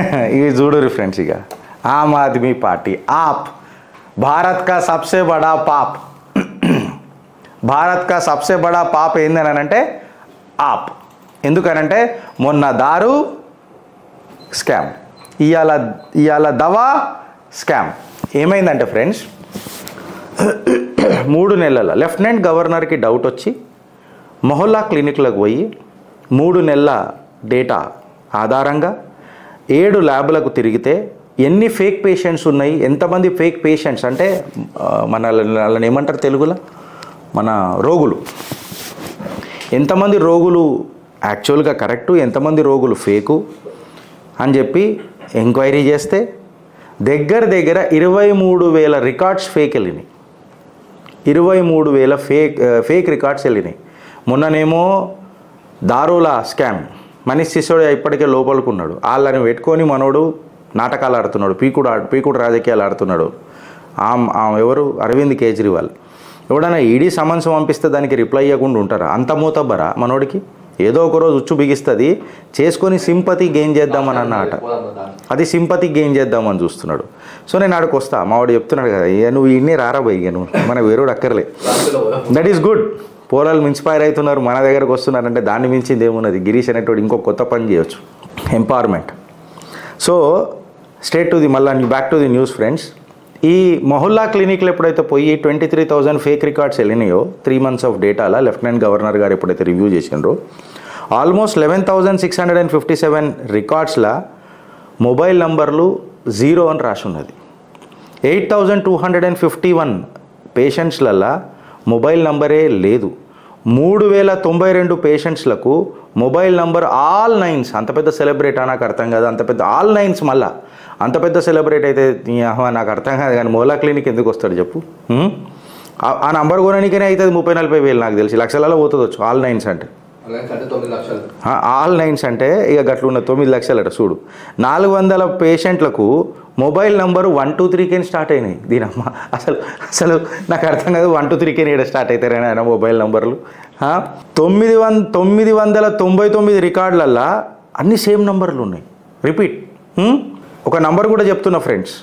ये जोड़ो फ्रेंड्स, आम आदमी पार्टी आप भारत का सबसे बड़ा पाप, भारत का सबसे बड़ा पाप ఏందనంటే आप, ఎందుకనంటే మొన్న దారు స్కామ్, ఇయాల దవా స్కామ్. ఏమైందంటే ఫ్రెండ్స్, 3 నెలల లెఫ్టినెంట్ గవర్నర్ కి డౌట్ వచ్చి మొహల్లా క్లినిక్ లకు పోయి 3 నెలల డేటా ఆధారంగా 7 ల్యాబ్లకు తిరిగితే ఎన్ని ఫేక్ పేషెంట్స్ ఉన్నాయి, ఎంతమంది ఫేక్ పేషెంట్స్ అంటే మనల్ని ఏమంటారు తెలుగులో, మన రోగులు, ఎంతమంది రోగులు యాక్చువల్గా కరెక్టు, ఎంతమంది రోగులు ఫేకు అని చెప్పి ఎంక్వైరీ చేస్తే దగ్గర 23,000 రికార్డ్స్ ఫేక్ వెళ్ళినాయి. 23,000 ఫేక్ రికార్డ్స్ వెళ్ళినాయి. మొన్ననేమో దారుల స్కామ్, మనీష్ సిసోడియా ఇప్పటికే లోపలుకున్నాడు, వాళ్ళని పెట్టుకొని మనోడు నాటకాలు ఆడుతున్నాడు, పీకుడు రాజకీయాలు ఆడుతున్నాడు. ఎవరు, అరవింద్ కేజ్రీవాల్. ఎవడన్నా ఈడీ సమన్స్ పంపిస్తే దానికి రిప్లై ఇవ్వకుండా ఉంటారా? అంత మూతబ్బరా మనోడికి, ఏదో ఒక రోజు ఉచ్చు బిగిస్తుంది, చేసుకొని సింపతి గెయిన్ చేద్దామని అన్నమాట, అది సింపతి గెయిన్ చేద్దామని చూస్తున్నాడు. సో నేను ఆడికి వస్తా, మావాడు చెప్తున్నాడు కదా, నువ్వు ఇన్ని రారా బయ్య, నువ్వు మన వేరేడు అక్కర్లే, దట్ ఈస్ గుడ్. పోలాలు ఇన్స్పైర్ అవుతున్నారు, మన దగ్గరకు వస్తున్నారంటే దాన్ని మించింది ఏమున్నది. గిరీష్ అనేటోడు ఇంకో కొత్త పని చేయవచ్చు, empowerment. So straight to the మళ్ళీ back to the news friends. ఈ మొహల్లా క్లినిక్లు ఎప్పుడైతే పోయి 23,000 ఫేక్ రికార్డ్స్ వెళ్ళినాయో 3 months ఆఫ్ డేటాలో, లెఫ్టినెంట్ గవర్నర్ గారు ఎప్పుడైతే రివ్యూ చేసినారో, ఆల్మోస్ట్ 11,657 రికార్డ్స్లో మొబైల్ నంబర్లు 0 అని రాసి ఉన్నది. 8,251 పేషెంట్స్లలో మొబైల్ నంబరే లేదు. 3,092 పేషెంట్స్లకు మొబైల్ నంబర్ ఆల్ 9s, అంత పెద్ద సెలబ్రేట్ నాకు అర్థం కాదు, అంత పెద్ద ఆల్ 9s, మళ్ళా అంత పెద్ద సెలబ్రేట్ అయితే నాకు అర్థం కాదు, కానీ మొహల్లా క్లినిక్ ఎందుకు వస్తాడు చెప్పు. ఆ నంబర్ కొనడానికనే అవుతుంది 30-40 వేలు, నాకు తెలిసి లక్షలలో పోతుందొచ్చు. ఆల్ 9s అంటే 9s అంటే ఇక గట్లున్న 9 లక్షలు అట చూడు. 400 పేషెంట్లకు మొబైల్ నంబరు 123 స్టార్ట్ అయినాయి. దీనమ్మ అసలు నాకు అర్థం కాదు, 123 స్టార్ట్ అవుతారని ఆయన మొబైల్ నంబర్లు. 9,999 రికార్డులల్లా అన్ని సేమ్ నంబర్లు ఉన్నాయి. రిపీట్, ఒక నంబర్ కూడా చెప్తున్నా ఫ్రెండ్స్,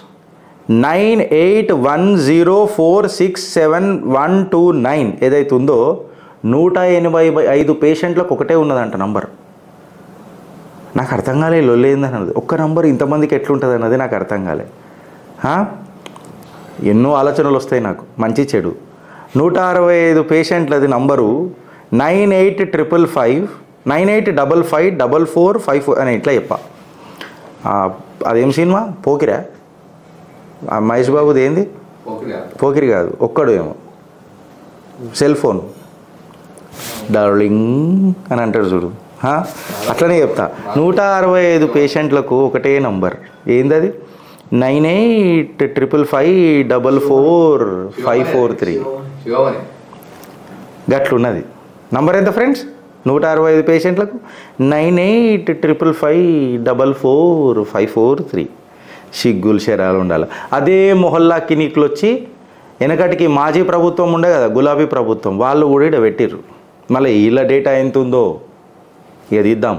9810467129 ఏదైతుందో 185 పేషెంట్లకు ఒకటే ఉన్నదంట నంబర్. నాకు అర్థం కాలే లొల్లేంది అన్నది, ఒక్క నంబర్ ఇంతమందికి ఎట్లుంటుంది అన్నది నాకు అర్థం కాలే. ఎన్నో ఆలోచనలు వస్తాయి నాకు, మంచి చెడు. 165 పేషెంట్లది నంబరు 9855 అని ఇట్లా చెప్ప. అదేం సినిమా, పోకిరా, మహేష్ బాబుది ఏంది, పోకిరి కాదు, ఒక్కడు ఏమో సెల్ ఫోన్ డార్లింగ్ అని అంటాడు చూడు, అట్లనే చెప్తా. 165 పేషెంట్లకు ఒకటే నంబర్, ఏంది అది, 98554543 గట్లున్నది. నంబర్ ఎంత ఫ్రెండ్స్, 165 పేషెంట్లకు 98554543. సిగ్గులు శరాలు ఉండాలి. అదే మొహల్లా క్లినిక్లు వచ్చి వెనకటికి మాజీ ప్రభుత్వం ఉండే కదా, గులాబీ ప్రభుత్వం, వాళ్ళు కూడా ఇక్కడ పెట్టిర్రు. మళ్ళీ వీళ్ళ డేటా ఎంత ఉందో ఇక తీద్దాం.